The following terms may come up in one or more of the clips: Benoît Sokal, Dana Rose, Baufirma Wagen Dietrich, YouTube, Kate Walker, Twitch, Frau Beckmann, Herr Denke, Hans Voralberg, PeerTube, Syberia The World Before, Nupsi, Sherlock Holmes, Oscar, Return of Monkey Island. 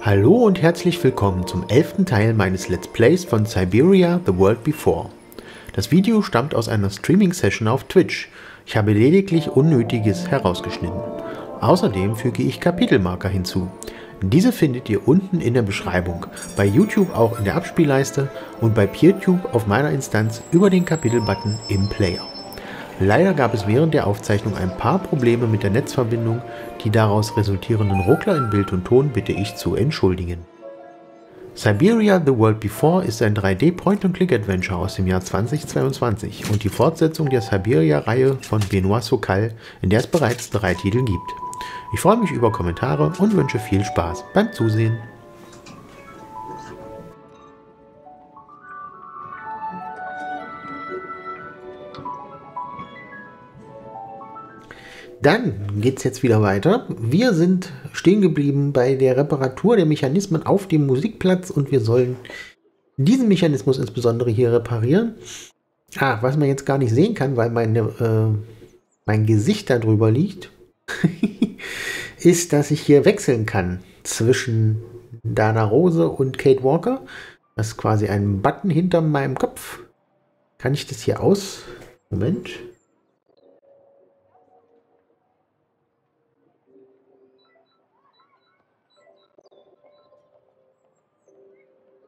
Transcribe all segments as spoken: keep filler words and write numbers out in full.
Hallo und herzlich willkommen zum elften Teil meines Let's Plays von Syberia The World Before. Das Video stammt aus einer Streaming-Session auf Twitch. Ich habe lediglich Unnötiges herausgeschnitten. Außerdem füge ich Kapitelmarker hinzu. Diese findet ihr unten in der Beschreibung, bei YouTube auch in der Abspielleiste und bei PeerTube auf meiner Instanz über den Kapitelbutton im Player. Leider gab es während der Aufzeichnung ein paar Probleme mit der Netzverbindung, die daraus resultierenden Ruckler in Bild und Ton bitte ich zu entschuldigen. Syberia The World Before ist ein drei D Point-and-Click-Adventure aus dem Jahr zweitausendzweiundzwanzig und die Fortsetzung der Syberia-Reihe von Benoît Sokal, in der es bereits drei Titel gibt. Ich freue mich über Kommentare und wünsche viel Spaß beim Zusehen. Dann geht es jetzt wieder weiter. Wir sind stehen geblieben bei der Reparatur der Mechanismen auf dem Musikplatz und wir sollen diesen Mechanismus insbesondere hier reparieren. Ah, was man jetzt gar nicht sehen kann, weil meine, äh, mein Gesicht darüber liegt, ist, dass ich hier wechseln kann zwischen Dana Rose und Kate Walker. Das ist quasi ein Button hinter meinem Kopf. Kann ich das hier aus... Moment...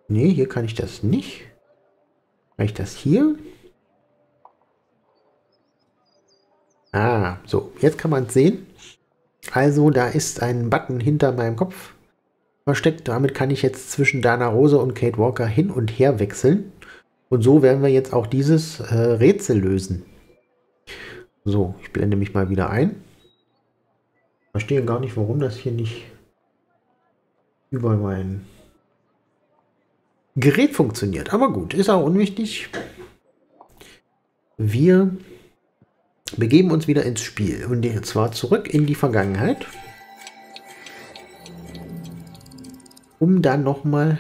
Nee, hier kann ich das nicht. Kann ich das hier? Ah, so. Jetzt kann man es sehen. Also, da ist ein Button hinter meinem Kopf versteckt. Damit kann ich jetzt zwischen Dana Rose und Kate Walker hin und her wechseln. Und so werden wir jetzt auch dieses äh, Rätsel lösen. So, ich blende mich mal wieder ein. Ich verstehe gar nicht, warum das hier nicht über meinen Gerät funktioniert, aber gut, ist auch unwichtig. Wir begeben uns wieder ins Spiel und zwar zurück in die Vergangenheit, um dann nochmal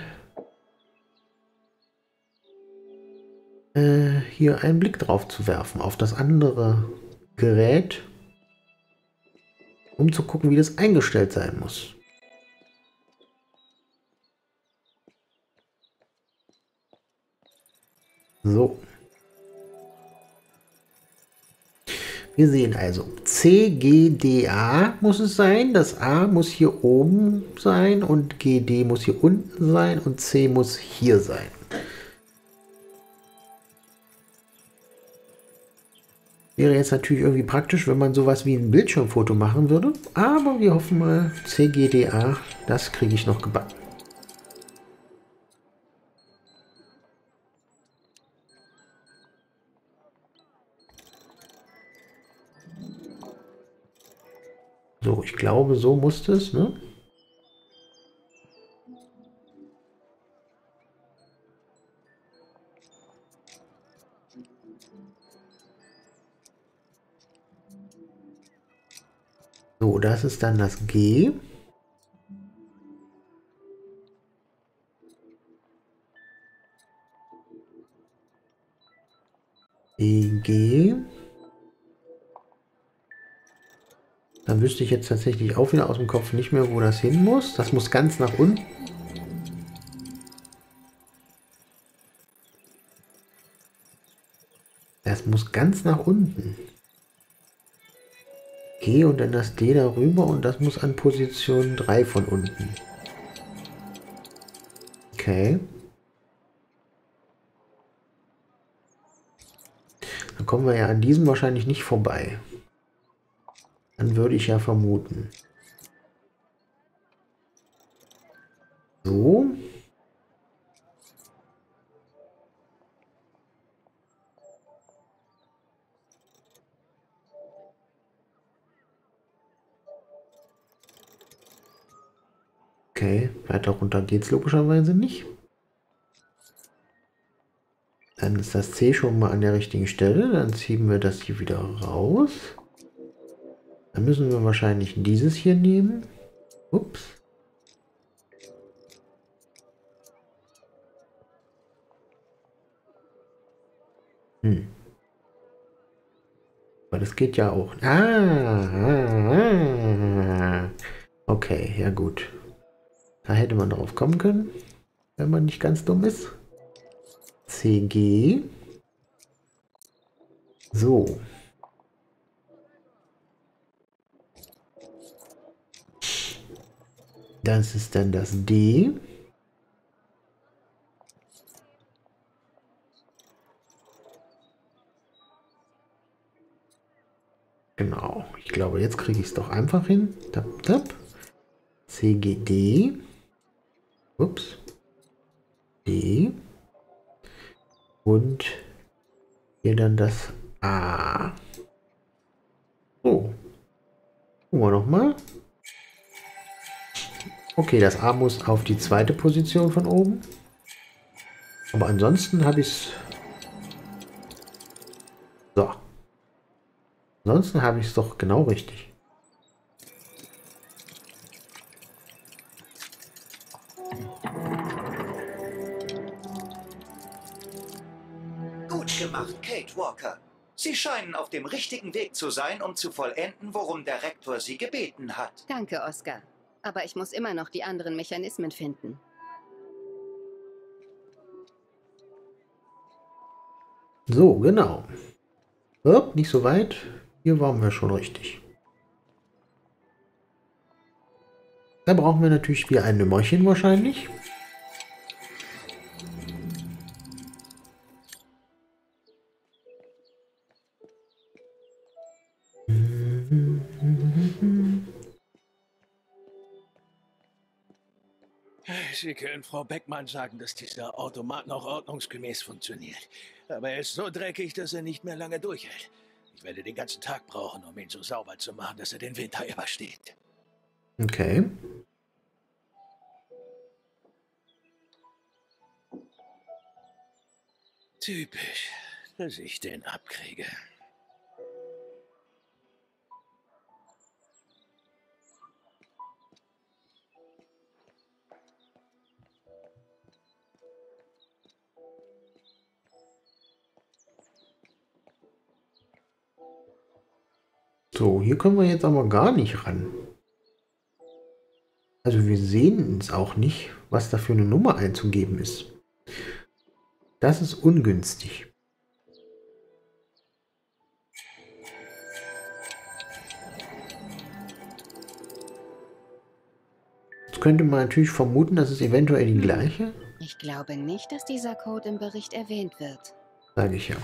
äh, hier einen Blick drauf zu werfen, auf das andere Gerät, um zu gucken, wie das eingestellt sein muss. So. Wir sehen also, C G D A muss es sein, das A muss hier oben sein und G D muss hier unten sein und C muss hier sein. Wäre jetzt natürlich irgendwie praktisch, wenn man sowas wie ein Bildschirmfoto machen würde, aber wir hoffen mal, C G D A, das kriege ich noch gebacken. So, ich glaube, so musste es, ne? So, das ist dann das G. E, G. Dann wüsste ich jetzt tatsächlich auch wieder aus dem Kopf nicht mehr, wo das hin muss. Das muss ganz nach unten. Das muss ganz nach unten. G und dann das D darüber und das muss an Position drei von unten. Okay. Dann kommen wir ja an diesem wahrscheinlich nicht vorbei. Dann würde ich ja vermuten. So. Okay, weiter runter geht es logischerweise nicht. Dann ist das C schon mal an der richtigen Stelle. Dann ziehen wir das hier wieder raus. Dann müssen wir wahrscheinlich dieses hier nehmen. Ups. Hm. Aber das geht ja auch. Ah, ah, ah. Okay, ja gut. Da hätte man drauf kommen können, wenn man nicht ganz dumm ist. C G. So. Das ist dann das D. Genau, ich glaube, jetzt kriege ich es doch einfach hin. Tap, tap. C G D. Ups. D. Und hier dann das A. So. Gucken wir nochmal. Okay, das A muss auf die zweite Position von oben. Aber ansonsten habe ich es... So. Ansonsten habe ich es doch genau richtig. Gut gemacht, Kate Walker. Sie scheinen auf dem richtigen Weg zu sein, um zu vollenden, worum der Rektor Sie gebeten hat. Danke, Oscar. Aber ich muss immer noch die anderen Mechanismen finden. So, genau. Upp, nicht so weit. Hier waren wir schon richtig. Da brauchen wir natürlich wieder ein Nümmerchen wahrscheinlich. Sie können Frau Beckmann sagen, dass dieser Automat noch ordnungsgemäß funktioniert. Aber er ist so dreckig, dass er nicht mehr lange durchhält. Ich werde den ganzen Tag brauchen, um ihn so sauber zu machen, dass er den Winter übersteht. Okay. Typisch, dass ich den abkriege. So, hier können wir jetzt aber gar nicht ran. Also wir sehen es auch nicht, was da für eine Nummer einzugeben ist. Das ist ungünstig. Jetzt könnte man natürlich vermuten, dass es eventuell die gleiche. Ich glaube nicht, dass dieser Code im Bericht erwähnt wird. Sage ich ja.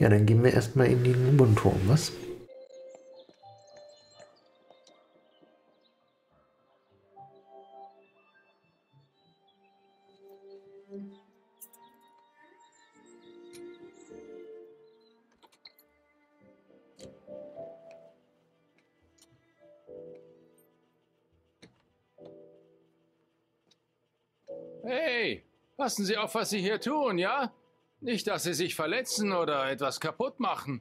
Ja, dann gehen wir erstmal in den Mundturm, was? Hey, passen Sie auf, was Sie hier tun, ja? Nicht, dass Sie sich verletzen oder etwas kaputt machen.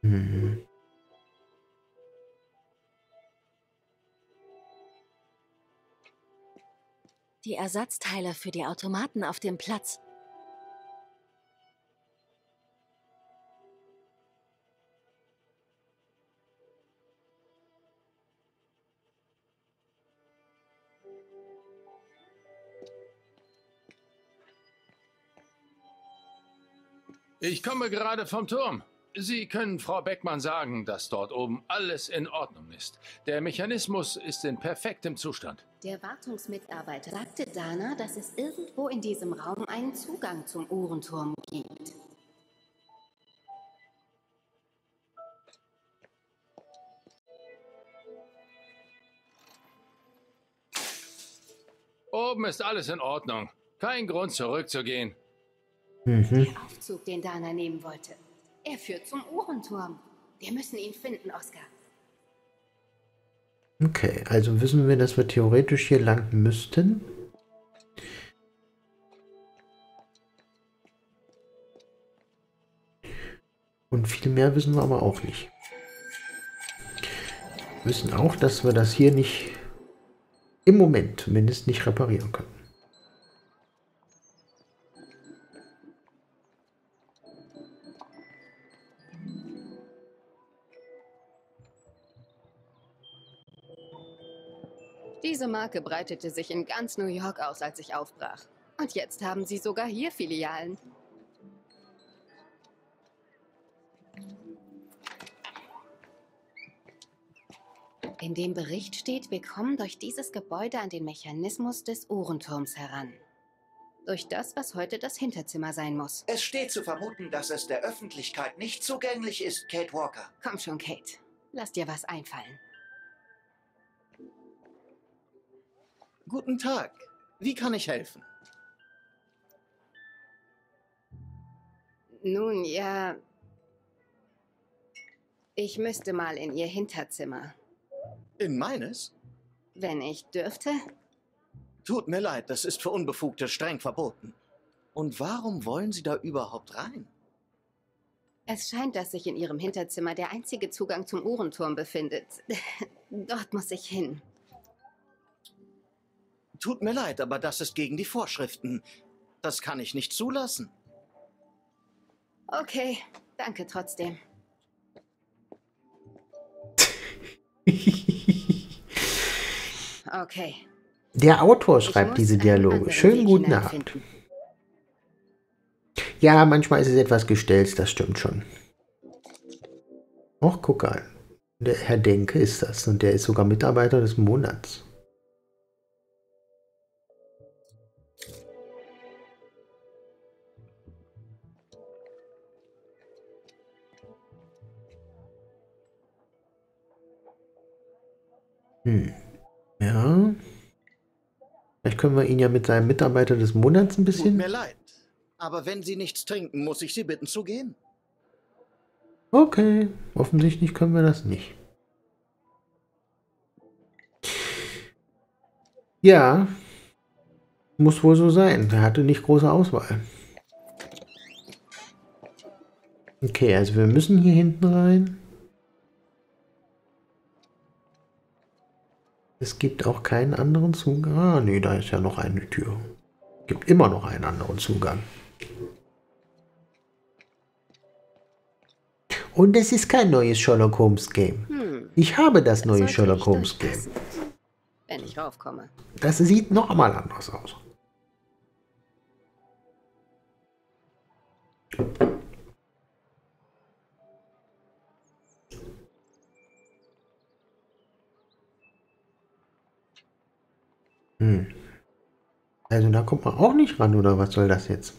Mhm. Die Ersatzteile für die Automaten auf dem Platz. Ich komme gerade vom Turm. Sie können Frau Beckmann sagen, dass dort oben alles in Ordnung ist. Der Mechanismus ist in perfektem Zustand. Der Wartungsmitarbeiter sagte Dana, dass es irgendwo in diesem Raum einen Zugang zum Uhrenturm gibt. Oben ist alles in Ordnung. Kein Grund, zurückzugehen. Mhm. Der Aufzug, den Dana nehmen wollte. Er führt zum Uhrenturm. Wir müssen ihn finden, Oscar. Okay, also wissen wir, dass wir theoretisch hier lang müssten. Und viel mehr wissen wir aber auch nicht. Wir wissen auch, dass wir das hier nicht, im Moment zumindest, nicht reparieren können. Diese Marke breitete sich in ganz New York aus, als ich aufbrach. Und jetzt haben sie sogar hier Filialen. In dem Bericht steht, wir kommen durch dieses Gebäude an den Mechanismus des Uhrenturms heran. Durch das, was heute das Hinterzimmer sein muss. Es steht zu vermuten, dass es der Öffentlichkeit nicht zugänglich ist, Kate Walker. Komm schon, Kate. Lass dir was einfallen. Guten Tag. Wie kann ich helfen? Nun ja, ich müsste mal in Ihr Hinterzimmer. In meines? Wenn ich dürfte. Tut mir leid, das ist für Unbefugte streng verboten. Und warum wollen Sie da überhaupt rein? Es scheint, dass sich in Ihrem Hinterzimmer der einzige Zugang zum Uhrenturm befindet. Dort muss ich hin. Tut mir leid, aber das ist gegen die Vorschriften. Das kann ich nicht zulassen. Okay, danke trotzdem. Okay. Der Autor schreibt diese Dialoge. Schönen guten Abend. Ja, manchmal ist es etwas gestellt, das stimmt schon. Och, guck an. Der Herr Denke ist das und der ist sogar Mitarbeiter des Monats. Hm. Ja. Vielleicht können wir ihn ja mit seinem Mitarbeiter des Monats ein bisschen... Tut mir leid, aber wenn Sie nichts trinken, muss ich Sie bitten zu gehen. Okay. Offensichtlich können wir das nicht. Ja. Muss wohl so sein. Er hatte nicht große Auswahl. Okay, also wir müssen hier hinten rein. Es gibt auch keinen anderen Zugang. Ah, nee, da ist ja noch eine Tür. Es gibt immer noch einen anderen Zugang. Und es ist kein neues Sherlock Holmes Game. Hm. Ich habe das neue Sherlock Holmes Game. Wenn ich raufkomme. Das sieht noch mal anders aus. Also da kommt man auch nicht ran, oder was soll das jetzt?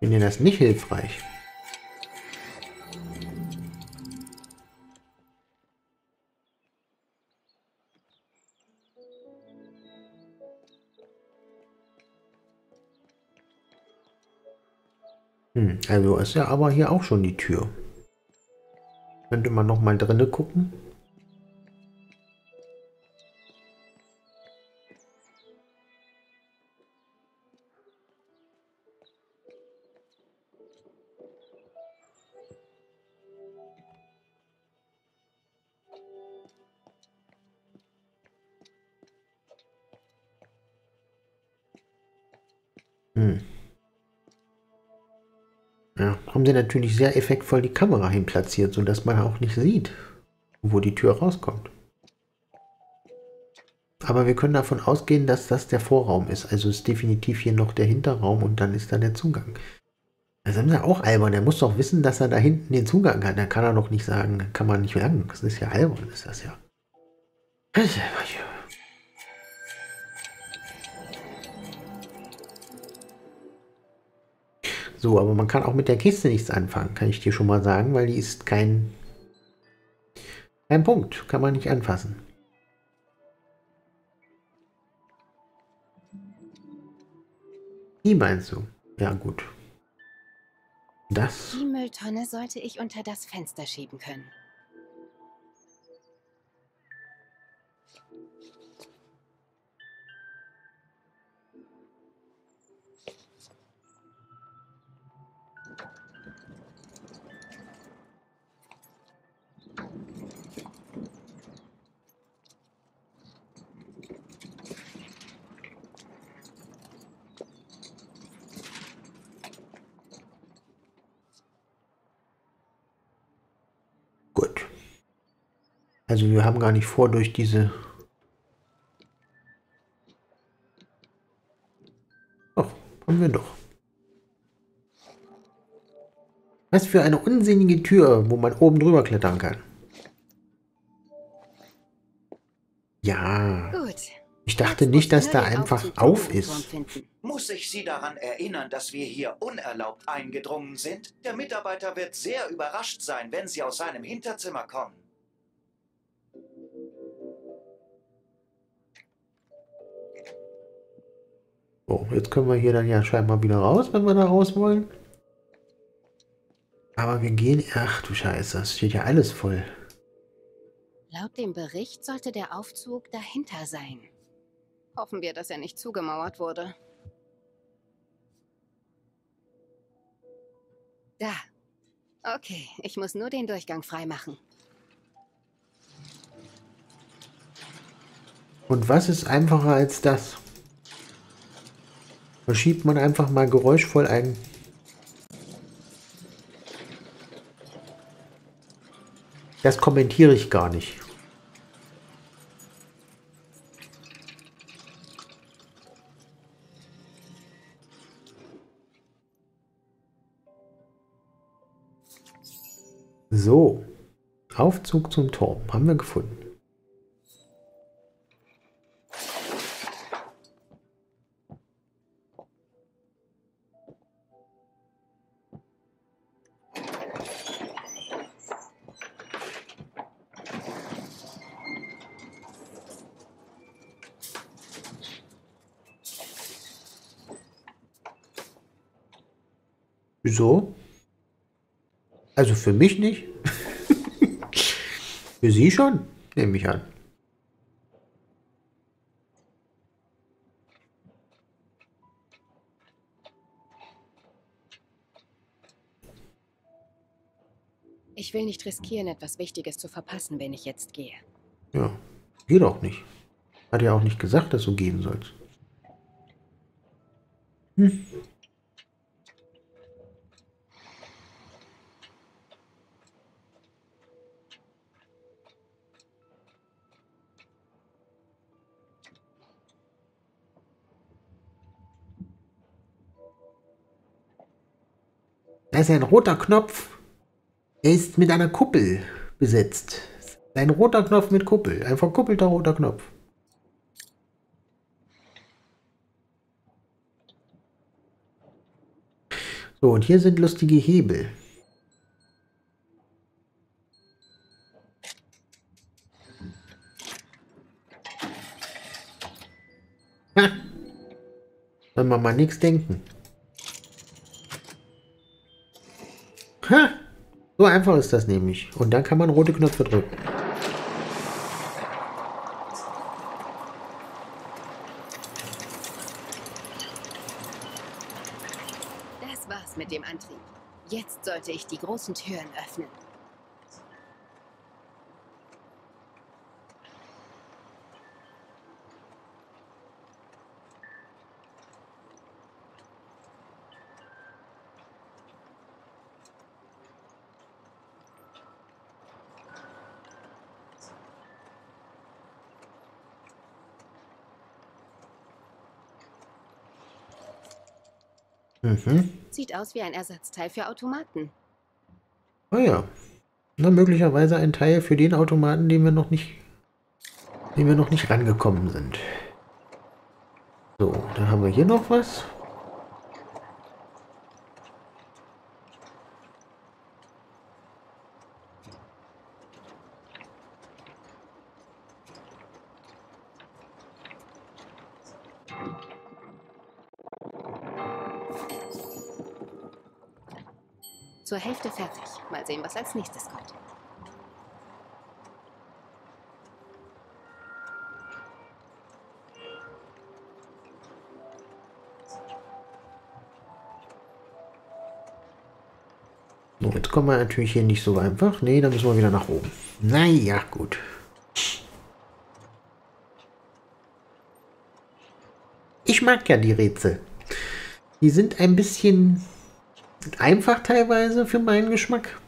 Ich finde das nicht hilfreich. Hm, also ist ja aber hier auch schon die Tür. Könnte man noch mal drinnen gucken? Sie natürlich sehr effektvoll die Kamera hin platziert, sodass man auch nicht sieht, wo die Tür rauskommt. Aber wir können davon ausgehen, dass das der Vorraum ist. Also ist definitiv hier noch der Hinterraum und dann ist da der Zugang. Das ist ja auch albern. Er muss doch wissen, dass er da hinten den Zugang hat. Da kann er doch nicht sagen, kann man nicht lang. Das ist ja albern, ist das ja. So, aber man kann auch mit der Kiste nichts anfangen, kann ich dir schon mal sagen, weil die ist kein, kein Punkt, kann man nicht anfassen. Die meinst du? Ja, gut. Das? Die Mülltonne sollte ich unter das Fenster schieben können. Also wir haben gar nicht vor, durch diese... Doch, haben wir doch. Was für eine unsinnige Tür, wo man oben drüber klettern kann. Ja. Gut. Ich dachte nicht, dass da einfach auf ist. Muss ich Sie daran erinnern, dass wir hier unerlaubt eingedrungen sind? Der Mitarbeiter wird sehr überrascht sein, wenn Sie aus seinem Hinterzimmer kommen. So, jetzt können wir hier dann ja scheinbar wieder raus, wenn wir da raus wollen. Aber wir gehen... Ach du Scheiße, das steht ja alles voll. Laut dem Bericht sollte der Aufzug dahinter sein. Hoffen wir, dass er nicht zugemauert wurde. Da. Okay, ich muss nur den Durchgang freimachen. Und was ist einfacher als das? Da schiebt man einfach mal geräuschvoll ein. Das kommentiere ich gar nicht. So, Aufzug zum Turm haben wir gefunden. Wieso? Also für mich nicht. Für sie schon, nehme ich an. Ich will nicht riskieren, etwas Wichtiges zu verpassen, wenn ich jetzt gehe. Ja, geht auch nicht. Hat ja auch nicht gesagt, dass du gehen sollst. Hm. Da ist ein roter Knopf. Er ist mit einer Kuppel besetzt. Ein roter Knopf mit Kuppel. Ein verkuppelter roter Knopf. So, und hier sind lustige Hebel. Ha! Wenn wir mal nichts denken. Ha, so einfach ist das nämlich. Und dann kann man rote Knöpfe drücken. Das war's mit dem Antrieb. Jetzt sollte ich die großen Türen öffnen. Mhm. Sieht aus wie ein Ersatzteil für Automaten. Ah ja. Na, möglicherweise ein Teil für den Automaten, den wir noch nicht, den wir noch nicht rangekommen sind. So, da haben wir hier noch was. Zur Hälfte fertig. Mal sehen, was als nächstes kommt. So, jetzt kommen wir natürlich hier nicht so einfach. Nee, dann müssen wir wieder nach oben. Naja, gut. Ich mag ja die Rätsel. Die sind ein bisschen einfach teilweise für meinen Geschmack.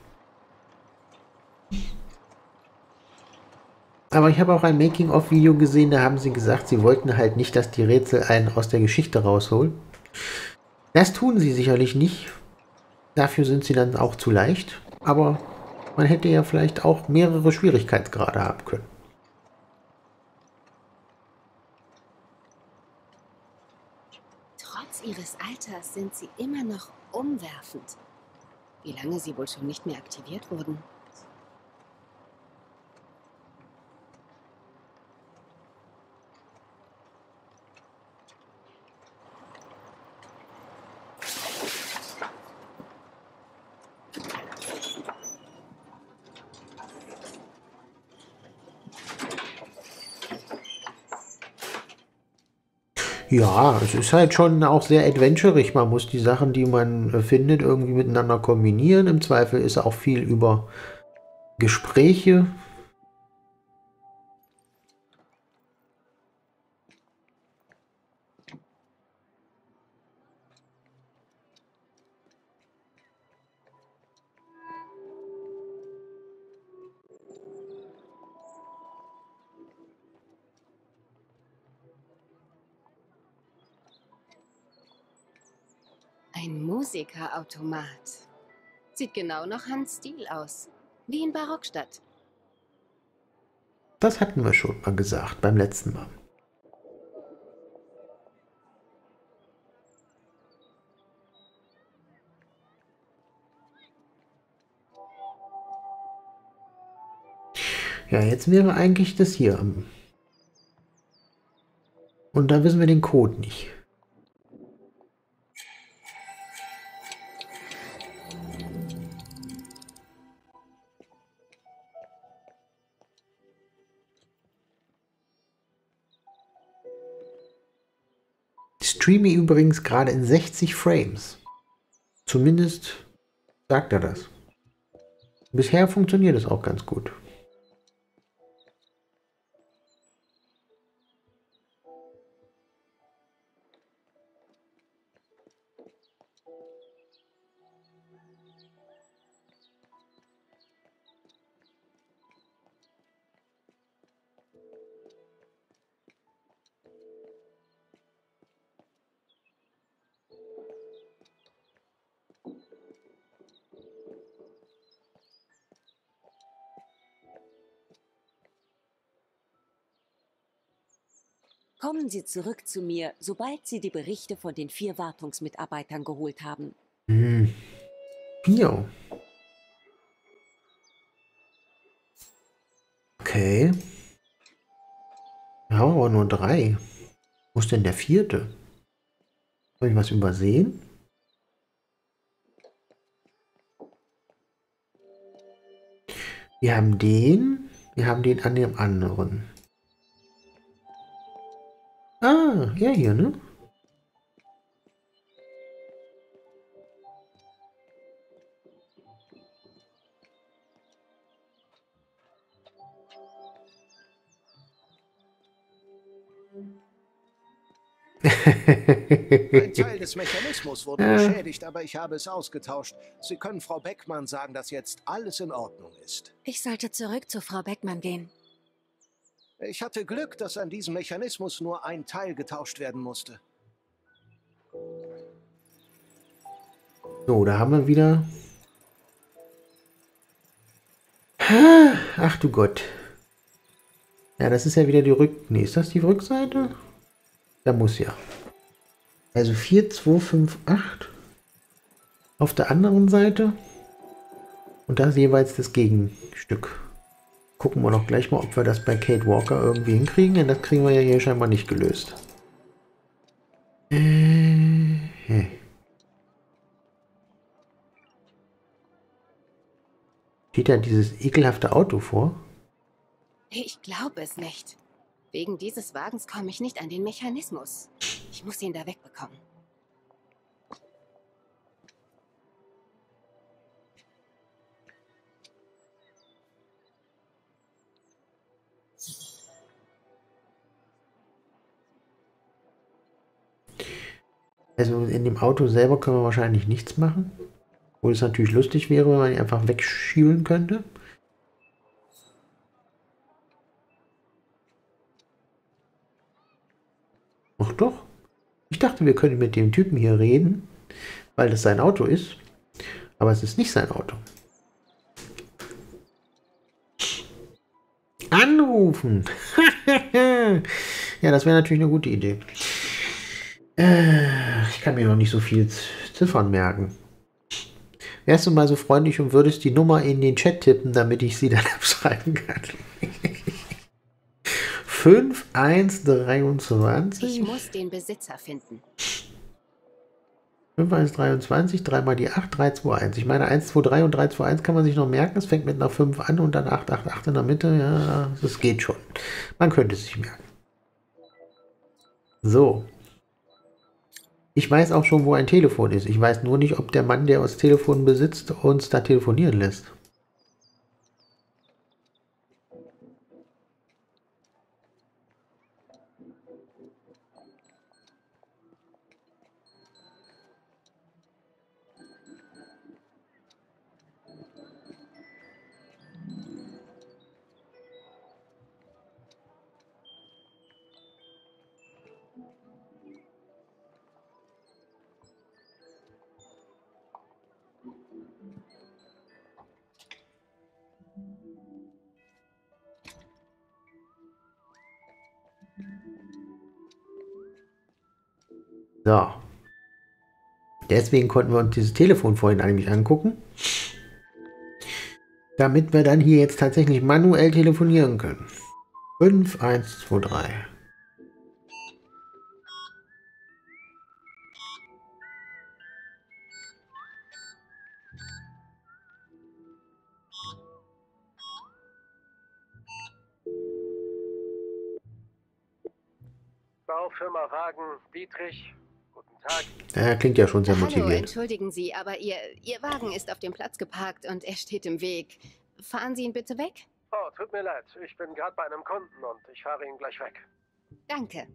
Aber ich habe auch ein Making-of-Video gesehen, da haben sie gesagt, sie wollten halt nicht, dass die Rätsel einen aus der Geschichte rausholen. Das tun sie sicherlich nicht. Dafür sind sie dann auch zu leicht. Aber man hätte ja vielleicht auch mehrere Schwierigkeitsgrade haben können. Trotz ihres Alters sind sie immer noch umwerfend. Wie lange sie wohl schon nicht mehr aktiviert wurden? Ja, es ist halt schon auch sehr adventurig. Man muss die Sachen, die man findet, irgendwie miteinander kombinieren. Im Zweifel ist auch viel über Gespräche. Musikerautomat. Sieht genau nach Hans Stil aus. Wie in Barockstadt. Das hatten wir schon mal gesagt beim letzten Mal. Ja, jetzt wäre eigentlich das hier. Und da wissen wir den Code nicht. Streame übrigens gerade in sechzig Frames. Zumindest sagt er das. Bisher funktioniert es auch ganz gut. Kommen Sie zurück zu mir, sobald Sie die Berichte von den vier Wartungsmitarbeitern geholt haben. Hm. Jo. Okay. Ja, aber nur drei. Wo ist denn der vierte? Habe ich was übersehen? Wir haben den, wir haben den an dem anderen. Ah, ja, hier, ne? Ein Teil des Mechanismus wurde ja. beschädigt, aber ich habe es ausgetauscht. Sie können Frau Beckmann sagen, dass jetzt alles in Ordnung ist. Ich sollte zurück zu Frau Beckmann gehen. Ich hatte Glück, dass an diesem Mechanismus nur ein Teil getauscht werden musste. So, da haben wir wieder... Ach du Gott. Ja, das ist ja wieder die Rück... Nee, ist das die Rückseite? Da muss ja. Also vier, zwei, fünf, acht. Auf der anderen Seite. Und da ist jeweils das Gegenstück. Gucken wir noch gleich mal, ob wir das bei Kate Walker irgendwie hinkriegen, denn das kriegen wir ja hier scheinbar nicht gelöst. Äh, hey. Steht da dieses ekelhafte Auto vor? Ich glaube es nicht. Wegen dieses Wagens komme ich nicht an den Mechanismus. Ich muss ihn da wegbekommen. Also in dem Auto selber können wir wahrscheinlich nichts machen. Obwohl es natürlich lustig wäre, wenn man ihn einfach wegschieben könnte. Ach doch. Ich dachte, wir können mit dem Typen hier reden, weil das sein Auto ist. Aber es ist nicht sein Auto. Anrufen! Ja, das wäre natürlich eine gute Idee. Ich kann mir noch nicht so viel Ziffern merken. Wärst du mal so freundlich und würdest die Nummer in den Chat tippen, damit ich sie dann abschreiben kann? fünf eins zwei drei. Ich muss den Besitzer finden. fünf eins zwei drei, dreimal die acht, drei zwei eins. Ich meine, eins zwei drei und drei zwei eins kann man sich noch merken. Es fängt mit einer fünf an und dann acht acht acht in der Mitte. Ja, das geht schon. Man könnte es sich merken. So. Ich weiß auch schon, wo ein Telefon ist. Ich weiß nur nicht, ob der Mann, der das Telefon besitzt, uns da telefonieren lässt. So. Deswegen konnten wir uns dieses Telefon vorhin eigentlich angucken. Damit wir dann hier jetzt tatsächlich manuell telefonieren können. fünf eins zwei drei. Baufirma Wagen Dietrich. Ja, klingt ja schon sehr motiviert. Hallo, entschuldigen Sie, aber Ihr, Ihr Wagen ist auf dem Platz geparkt und er steht im Weg. Fahren Sie ihn bitte weg? Oh, tut mir leid. Ich bin gerade bei einem Kunden und ich fahre ihn gleich weg. Danke.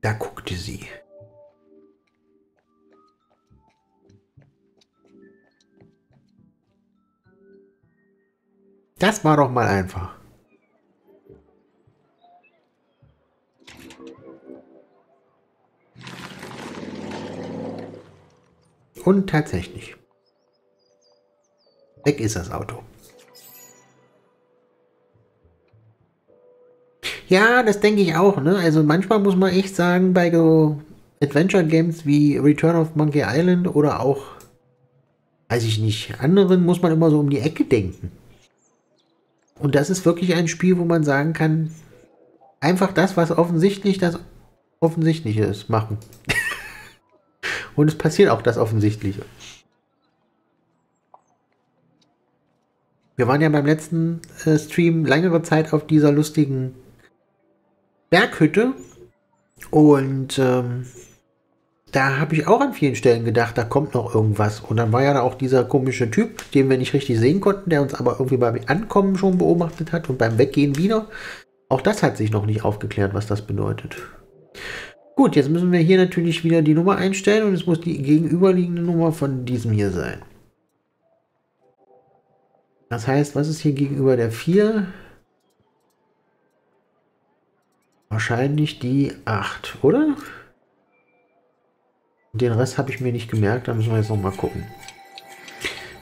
Da guckte sie. Das war doch mal einfach. Und tatsächlich. Weg ist das Auto. Ja, das denke ich auch, ne? Also manchmal muss man echt sagen, bei so Adventure Games wie Return of Monkey Island oder auch, weiß ich nicht, anderen muss man immer so um die Ecke denken. Und das ist wirklich ein Spiel, wo man sagen kann, einfach das, was offensichtlich das Offensichtliche ist, machen. Und es passiert auch das Offensichtliche. Wir waren ja beim letzten äh, Stream längere Zeit auf dieser lustigen Berghütte. Und ähm, da habe ich auch an vielen Stellen gedacht, da kommt noch irgendwas. Und dann war ja da auch dieser komische Typ, den wir nicht richtig sehen konnten, der uns aber irgendwie beim Ankommen schon beobachtet hat und beim Weggehen wieder. Auch das hat sich noch nicht aufgeklärt, was das bedeutet. Gut, jetzt müssen wir hier natürlich wieder die Nummer einstellen und es muss die gegenüberliegende Nummer von diesem hier sein. Das heißt, was ist hier gegenüber der vier? Wahrscheinlich die acht, oder? Den Rest habe ich mir nicht gemerkt, da müssen wir jetzt noch mal gucken.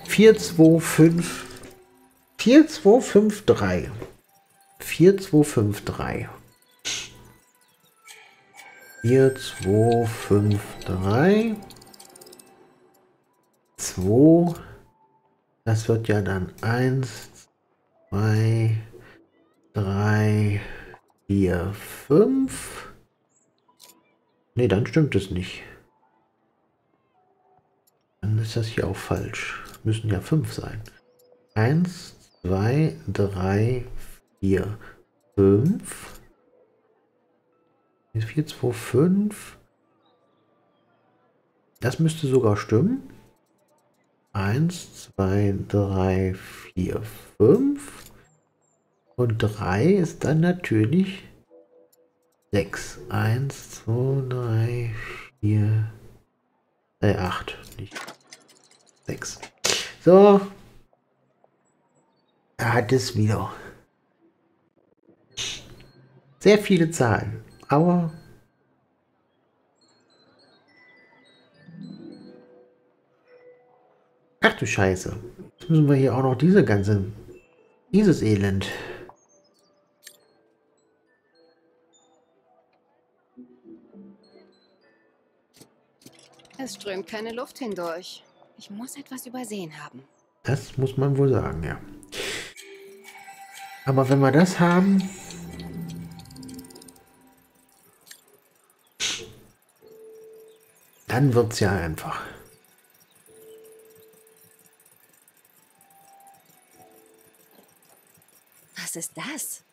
vier zwei fünf drei. vier zwei fünf drei. vier zwei fünf drei. zwei. Das wird ja dann eins, zwei, drei, vier, fünf. Ne, dann stimmt es nicht. Dann ist das hier auch falsch. Müssen ja fünf sein. eins, zwei, drei, vier, fünf. vier, zwei, fünf. Das müsste sogar stimmen. eins, zwei, drei, vier, fünf. Und drei ist dann natürlich sechs. eins, zwei, drei, vier, äh, acht, nicht sechs. So. Er hat es wieder. Sehr viele Zahlen, aber ach du Scheiße. Jetzt müssen wir hier auch noch diese ganze, dieses Elend. Es strömt keine Luft hindurch. Ich muss etwas übersehen haben. Das muss man wohl sagen, ja. Aber wenn wir das haben... dann wird's ja einfach. Was ist das?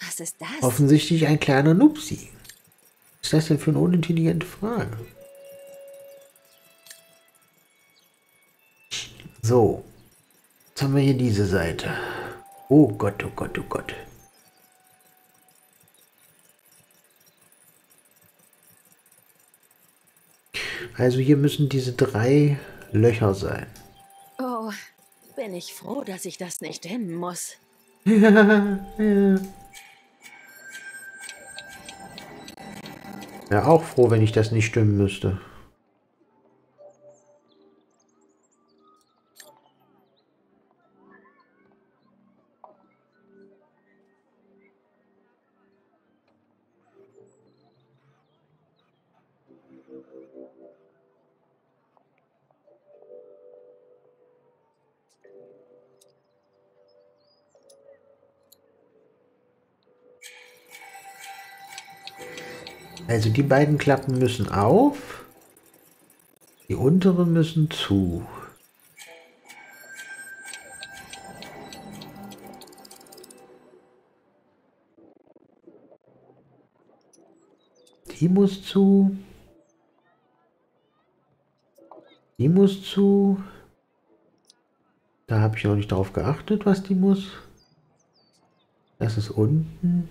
Was ist das? Offensichtlich ein kleiner Nupsi. Was ist das denn für eine unintelligente Frage? So. Jetzt haben wir hier diese Seite. Oh Gott, oh Gott, oh Gott. Also hier müssen diese drei Löcher sein. Oh, bin ich froh, dass ich das nicht hin muss. Ja, ja. Wäre auch froh, wenn ich das nicht stimmen müsste. Also die beiden Klappen müssen auf, die unteren müssen zu. Die muss zu. Die muss zu. Da habe ich noch nicht drauf geachtet, was die muss. Das ist unten.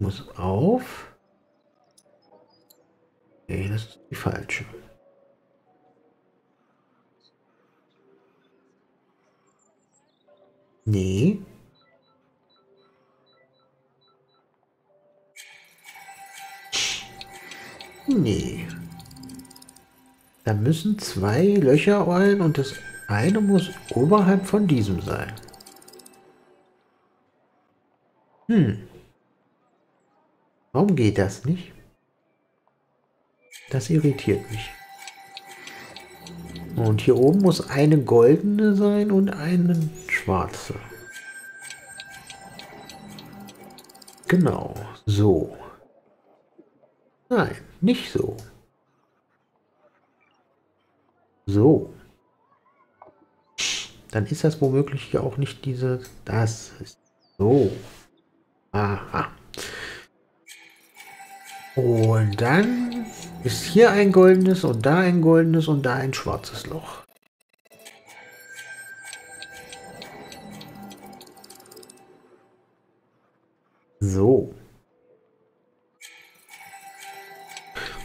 Muss auf. Nee, das ist die falsche. Nee. Nee. Da müssen zwei Löcher rein und das eine muss oberhalb von diesem sein. Hm. Warum geht das nicht? Das irritiert mich. Und hier oben muss eine goldene sein und eine schwarze. Genau, so. Nein, nicht so. So. Dann ist das womöglich hier auch nicht diese... Das ist so. Aha. Und dann ist hier ein goldenes und da ein goldenes und da ein schwarzes Loch. So.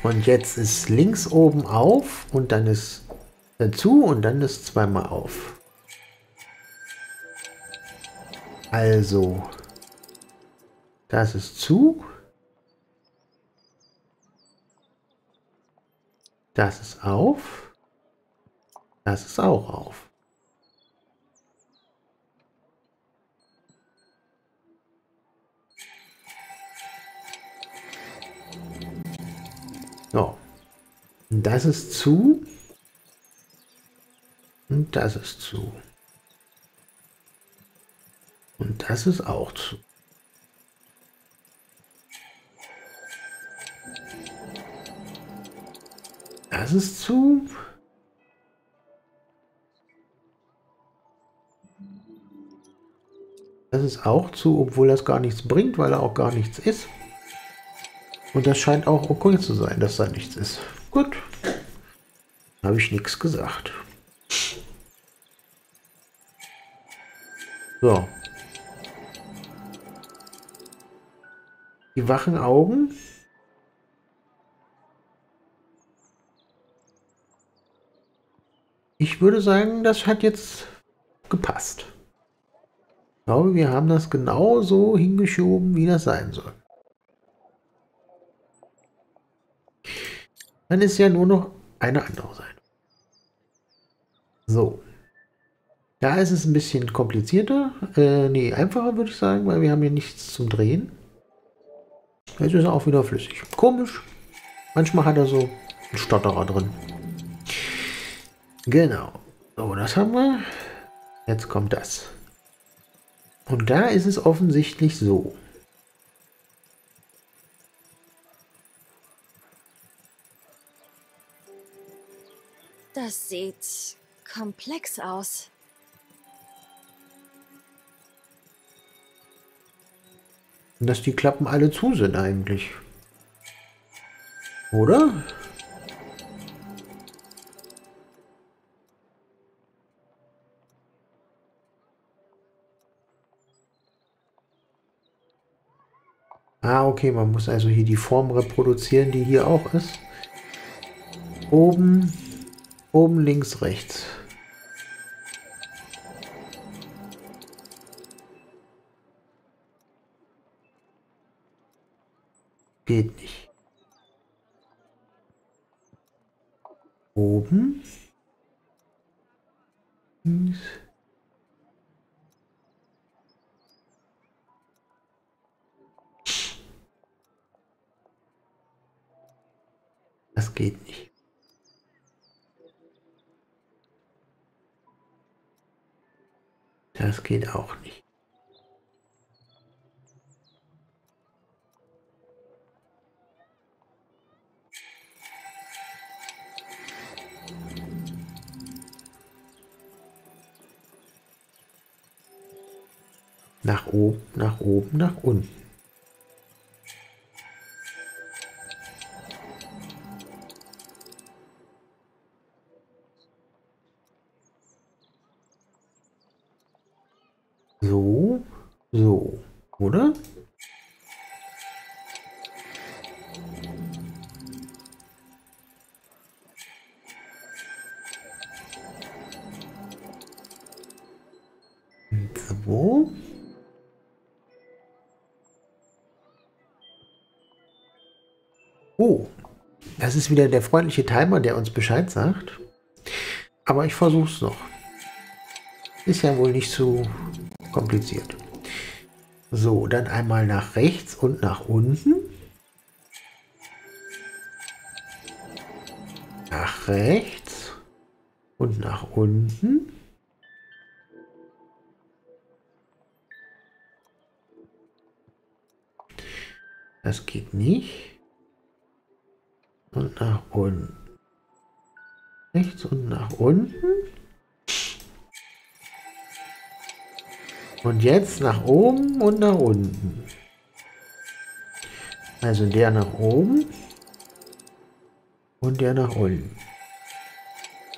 Und jetzt ist links oben auf und dann ist dazu und dann ist zweimal auf. Also, das ist zu. Das ist auf. Das ist auch auf. So. Und das ist zu. Und das ist zu. Und das ist auch zu. Das ist zu. Das ist auch zu, obwohl das gar nichts bringt, weil er auch gar nichts ist. Und das scheint auch okay zu sein, dass da nichts ist. Gut. Habe ich nichts gesagt. So. Die wachen Augen. Ich würde sagen, das hat jetzt gepasst. Ich glaube, wir haben das genau so hingeschoben, wie das sein soll. Dann ist ja nur noch eine andere Seite. So. Da ist es ein bisschen komplizierter. Äh, nee, einfacher würde ich sagen, weil wir haben hier nichts zum Drehen. Jetzt ist er auch wieder flüssig. Komisch. Manchmal hat er so einen Stotterer drin. Genau. So, das haben wir. Jetzt kommt das. Und da ist es offensichtlich so. Das sieht komplex aus. Dass die Klappen alle zu sind eigentlich. Oder? Ah, okay, man muss also hier die Form reproduzieren, die hier auch ist. Oben, oben, links, rechts. Geht nicht. Oben. Links. Das geht nicht. Das geht auch nicht. Nach oben, nach oben, nach unten. So, so, oder? So. Oh, das ist wieder der freundliche Timer, der uns Bescheid sagt. Aber ich versuch's noch. Ist ja wohl nicht so kompliziert. So, dann einmal nach rechts und nach unten. Nach rechts und nach unten. Das geht nicht. Und nach unten. Rechts und nach unten. Und jetzt nach oben und nach unten. Also der nach oben und der nach unten.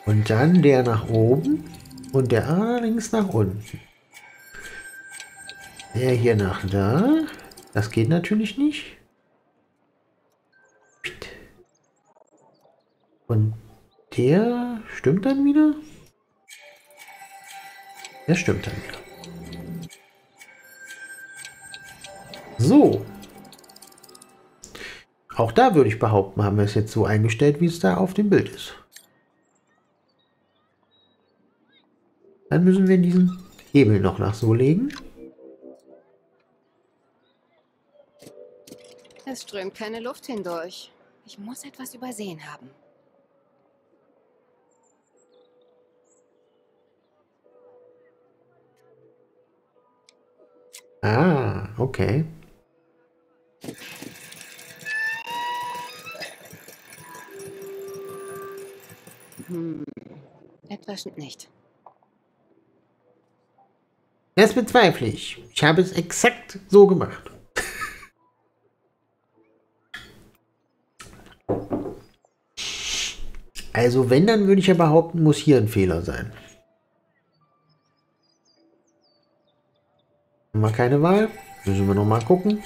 Und dann der nach oben und der allerdings nach unten. Der hier nach da. Das geht natürlich nicht. Und der stimmt dann wieder? Der stimmt dann wieder. So, auch da würde ich behaupten, haben wir es jetzt so eingestellt, wie es da auf dem Bild ist. Dann müssen wir diesen Hebel noch nach so legen. Es strömt keine Luft hindurch. Ich muss etwas übersehen haben. Ah, okay. Hm, etwas stimmt nicht. Das bezweifle ich. Ich habe es exakt so gemacht. Also wenn, dann würde ich ja behaupten, muss hier ein Fehler sein. Haben wir keine Wahl. Müssen wir nochmal gucken.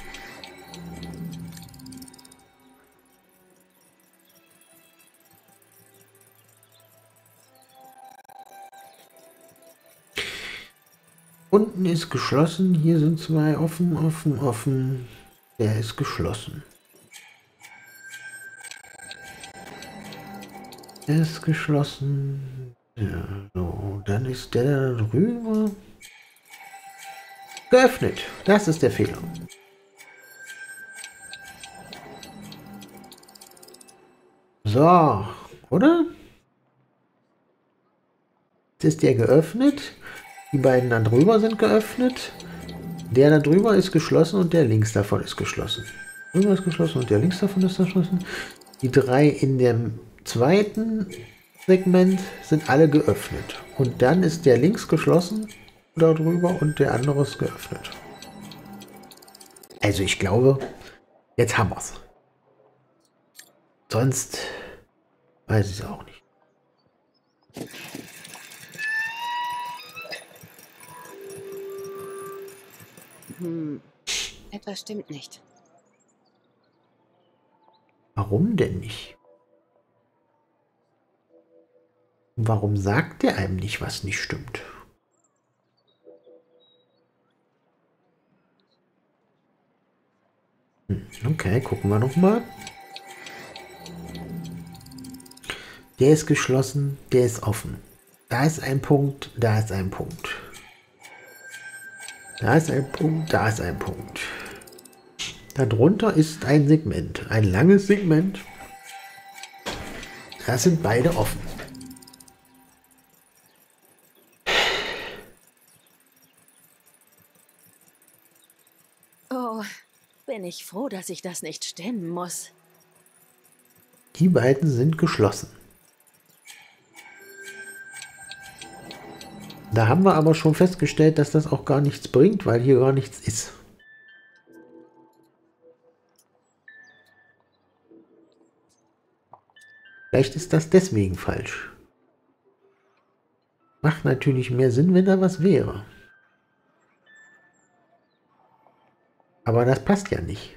Unten ist geschlossen. Hier sind zwei offen, offen, offen. Der ist geschlossen. Der ist geschlossen. Ja, so. Dann ist der da drüber. Geöffnet. Das ist der Fehler. So, oder? Jetzt ist der geöffnet. Die beiden da drüber sind geöffnet. Der da drüber ist geschlossen und der links davon ist geschlossen. Drüber ist geschlossen und der links davon ist geschlossen. Die drei in dem zweiten Segment sind alle geöffnet. Und dann ist der links geschlossen darüber und der andere ist geöffnet. Also ich glaube, jetzt haben wir es. Sonst weiß ich es auch nicht. Hm, etwas stimmt nicht. Warum denn nicht? Warum sagt er einem nicht, was nicht stimmt? Okay, gucken wir nochmal. Der ist geschlossen, der ist offen. Da ist ein Punkt, da ist ein Punkt. Da ist ein Punkt, da ist ein Punkt. Darunter ist ein Segment, ein langes Segment. Das sind beide offen. Bin ich froh, dass ich das nicht stemmen muss. Die beiden sind geschlossen. Da haben wir aber schon festgestellt, dass das auch gar nichts bringt, weil hier gar nichts ist. Vielleicht ist das deswegen falsch. Macht natürlich mehr Sinn, wenn da was wäre. Aber das passt ja nicht.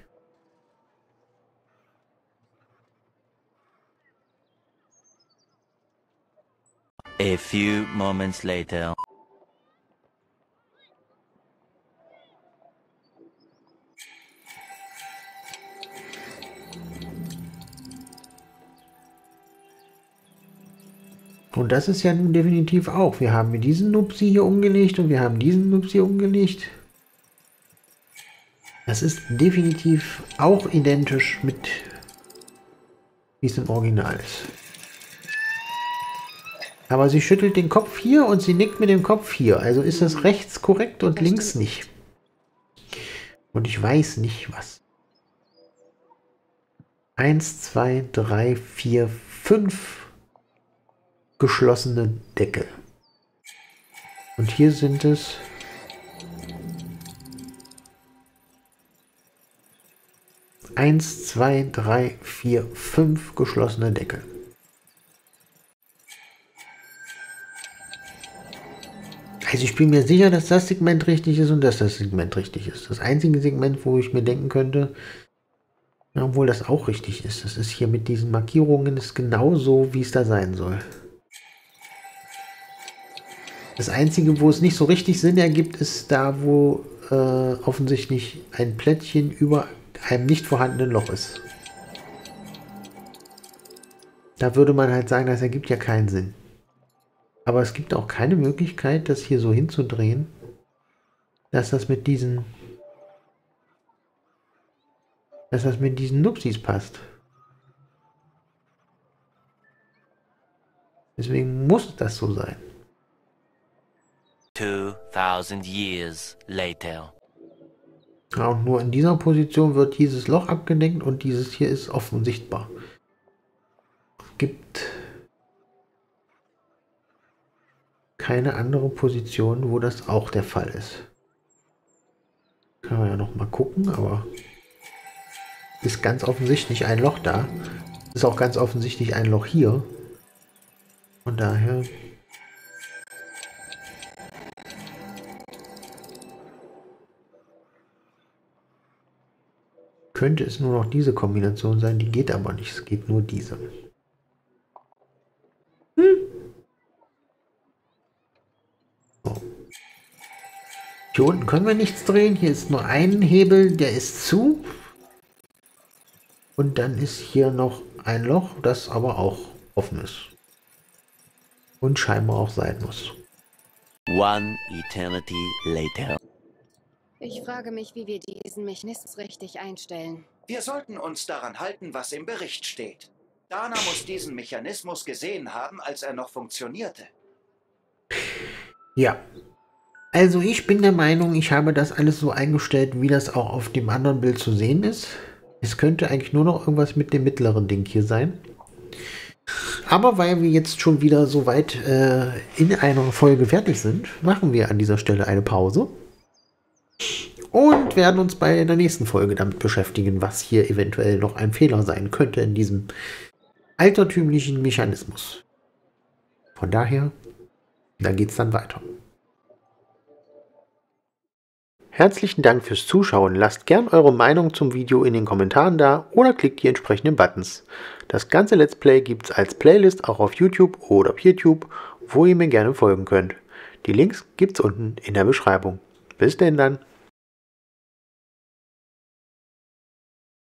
A few moments later. Und das ist ja nun definitiv auch. Wir haben diesen Nupsi hier umgelegt und wir haben diesen Nupsi umgelegt. Das ist definitiv auch identisch mit, wie es im Original ist. Aber sie schüttelt den Kopf hier und sie nickt mit dem Kopf hier. Also ist das rechts korrekt und links nicht. Und ich weiß nicht was. Eins, zwei, drei, vier, fünf geschlossene Deckel. Und hier sind es... eins, zwei, drei, vier, fünf geschlossene Deckel. Also ich bin mir sicher, dass das Segment richtig ist und dass das Segment richtig ist. Das einzige Segment, wo ich mir denken könnte, obwohl das auch richtig ist, das ist hier mit diesen Markierungen, ist genau so, wie es da sein soll. Das einzige, wo es nicht so richtig Sinn ergibt, ist da, wo äh, offensichtlich ein Plättchen über einem nicht vorhandenen Loch ist. Da würde man halt sagen, das ergibt ja keinen Sinn. Aber es gibt auch keine Möglichkeit, das hier so hinzudrehen, dass das mit diesen dass das mit diesen Nupsis passt. Deswegen muss das so sein. zweitausend years later. Ja, und nur in dieser Position wird dieses Loch abgedeckt und dieses hier ist offen und sichtbar. Gibt keine andere Position, wo das auch der Fall ist. Können wir ja noch mal gucken, aber ist ganz offensichtlich ein Loch da. Ist auch ganz offensichtlich ein Loch hier. Von daher... könnte es nur noch diese Kombination sein, die geht aber nicht. Es geht nur diese. Hm. So. Hier unten können wir nichts drehen. Hier ist nur ein Hebel, der ist zu. Und dann ist hier noch ein Loch, das aber auch offen ist. Und scheinbar auch sein muss. One eternity later. Ich frage mich, wie wir diesen Mechanismus richtig einstellen. Wir sollten uns daran halten, was im Bericht steht. Dana muss diesen Mechanismus gesehen haben, als er noch funktionierte. Ja. Also ich bin der Meinung, ich habe das alles so eingestellt, wie das auch auf dem anderen Bild zu sehen ist. Es könnte eigentlich nur noch irgendwas mit dem mittleren Ding hier sein. Aber weil wir jetzt schon wieder so weit äh, in einer Folge fertig sind, machen wir an dieser Stelle eine Pause. Und werden uns bei der nächsten Folge damit beschäftigen, was hier eventuell noch ein Fehler sein könnte in diesem altertümlichen Mechanismus. Von daher, da geht's dann weiter. Herzlichen Dank fürs Zuschauen. Lasst gern eure Meinung zum Video in den Kommentaren da oder klickt die entsprechenden Buttons. Das ganze Let's Play gibt's als Playlist auch auf YouTube oder PeerTube, wo ihr mir gerne folgen könnt. Die Links gibt's unten in der Beschreibung. Bis denn dann.